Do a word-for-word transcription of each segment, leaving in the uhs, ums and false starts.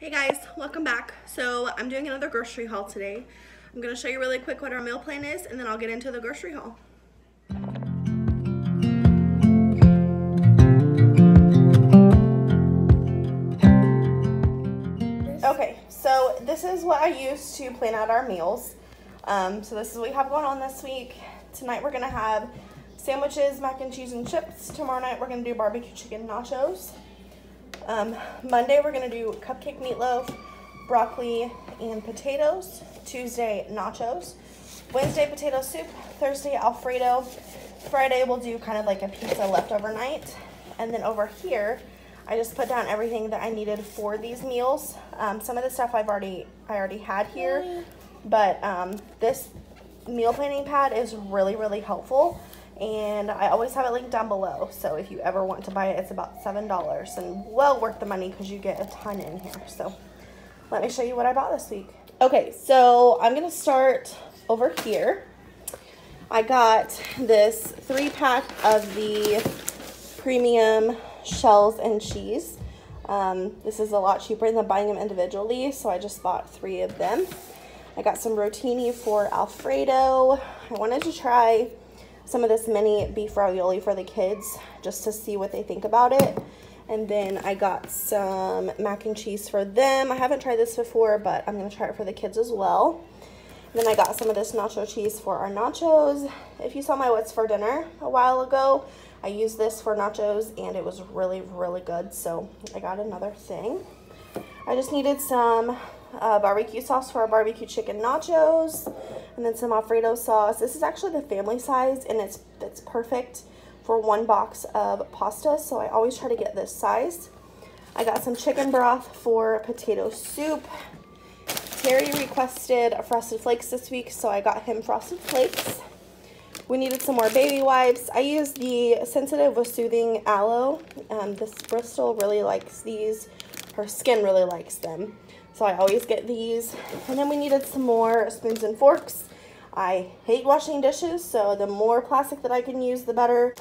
Hey guys, welcome back. So I'm doing another grocery haul today. I'm gonna show you really quick what our meal plan is and then I'll get into the grocery haul. Okay, so this is what I use to plan out our meals. Um, so this is what we have going on this week. Tonight we're gonna have sandwiches, mac and cheese and chips. Tomorrow night we're gonna do barbecue chicken nachos. Um, Monday we're gonna do cupcake meatloaf, broccoli, and potatoes. Tuesday, nachos. Wednesday, potato soup. Thursday, Alfredo. Friday, we'll do kind of like a pizza leftover night. And then over here, I just put down everything that I needed for these meals. Um, some of the stuff I've already, I already had here, but um, this meal planning pad is really, really helpful. And I always have it linked down below, so if you ever want to buy it, it's about seven dollars and well worth the money because you get a ton in here. So let me show you what I bought this week. Okay, so I'm gonna start over here. I got this three pack of the premium shells and cheese. Um, this is a lot cheaper than buying them individually, so I just bought three of them. I got some rotini for Alfredo. I wanted to try some of this mini beef ravioli for the kids just to see what they think about it. And then I got some mac and cheese for them. I haven't tried this before, but I'm gonna try it for the kids as well. And then I got some of this nacho cheese for our nachos. If you saw my what's for dinner a while ago, I used this for nachos and it was really, really good. So I got another thing. I just needed some uh, barbecue sauce for our barbecue chicken nachos, and then some Alfredo sauce. This is actually the family size, and it's, it's perfect for one box of pasta, so I always try to get this size. I got some chicken broth for potato soup. Terry requested Frosted Flakes this week, so I got him Frosted Flakes. We needed some more baby wipes. I used the Sensitive with Soothing Aloe. Um, this Brystal really likes these. Her skin really likes them, so I always get these. And then we needed some more spoons and forks. I hate washing dishes, so the more plastic that I can use, the better.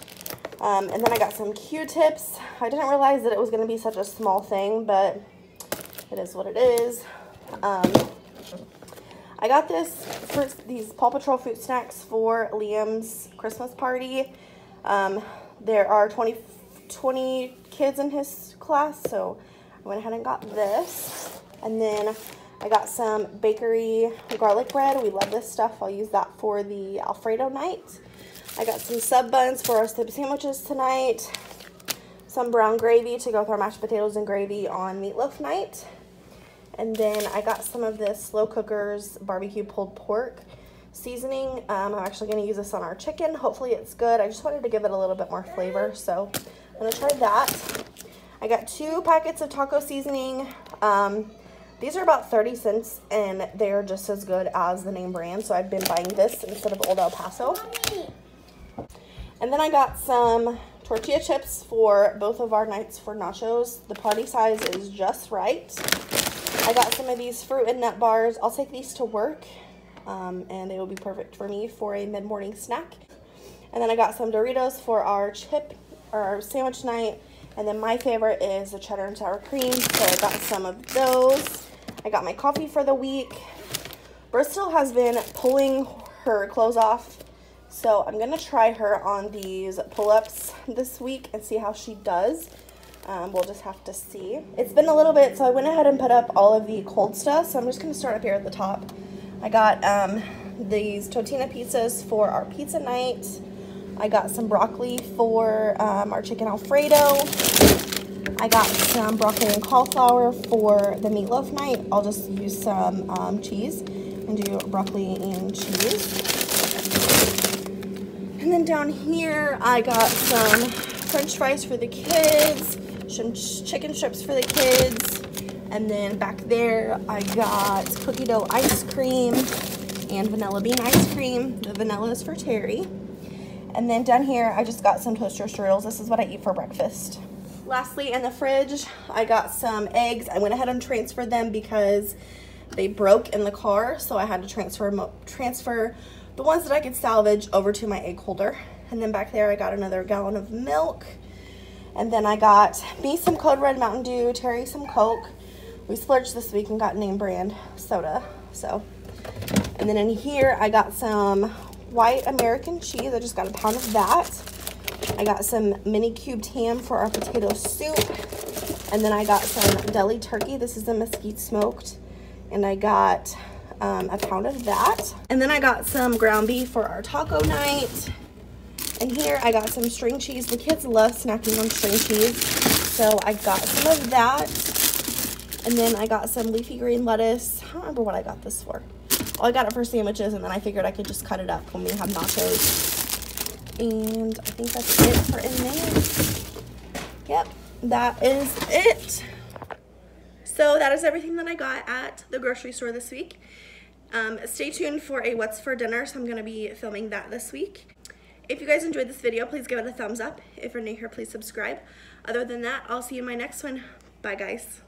Um, and then I got some Q-tips. I didn't realize that it was going to be such a small thing, but it is what it is. Um, I got this for these Paw Patrol fruit snacks for Liam's Christmas party. Um, there are twenty, twenty kids in his class, so I went ahead and got this. And then I got some bakery garlic bread. We love this stuff. I'll use that for the Alfredo night. I got some sub buns for our sub sandwiches tonight. Some brown gravy to go with our mashed potatoes and gravy on meatloaf night. And then I got some of this Slow Cookers barbecue pulled pork seasoning. Um, I'm actually going to use this on our chicken. Hopefully it's good. I just wanted to give it a little bit more flavor, so I'm going to try that. I got two packets of taco seasoning. Um, these are about thirty cents, and they are just as good as the name brand, so I've been buying this instead of Old El Paso. And then I got some tortilla chips for both of our nights for nachos. The party size is just right. I got some of these fruit and nut bars. I'll take these to work, um, and they will be perfect for me for a mid-morning snack. And then I got some Doritos for our chip or our sandwich night. And then my favorite is the cheddar and sour cream, so I got some of those. I got my coffee for the week. Brystal has been pulling her clothes off, so I'm going to try her on these pull-ups this week and see how she does. Um, we'll just have to see. It's been a little bit, so I went ahead and put up all of the cold stuff, so I'm just going to start up here at the top. I got um, these Totino pizzas for our pizza night. I got some broccoli for um, our chicken Alfredo. I got some broccoli and cauliflower for the meatloaf night. I'll just use some um, cheese and do broccoli and cheese. And then down here, I got some French fries for the kids, some chicken strips for the kids. And then back there, I got cookie dough ice cream and vanilla bean ice cream. The vanilla is for Terry. And then down here, I just got some toaster strudels. This is what I eat for breakfast. Lastly, in the fridge, I got some eggs. I went ahead and transferred them because they broke in the car, so I had to transfer transfer the ones that I could salvage over to my egg holder. And then back there, I got another gallon of milk. And then I got me some Code Red Mountain Dew, Terry some Coke. We splurged this week and got name brand soda. So, and then in here I got some white American cheese. I just got a pound of that. I got some mini cubed ham for our potato soup. And then I got some deli turkey. This is the mesquite smoked. And I got um, a pound of that. And then I got some ground beef for our taco night. And here I got some string cheese. The kids love snacking on string cheese. So I got some of that. And then I got some leafy green lettuce. I don't remember what I got this for. Well, I got it for sandwiches, and then I figured I could just cut it up when we have nachos. And I think that's it for in there. Yep, that is it. So that is everything that I got at the grocery store this week. Um, stay tuned for a what's for dinner, so I'm going to be filming that this week. If you guys enjoyed this video, please give it a thumbs up. If you're new here, please subscribe. Other than that, I'll see you in my next one. Bye, guys.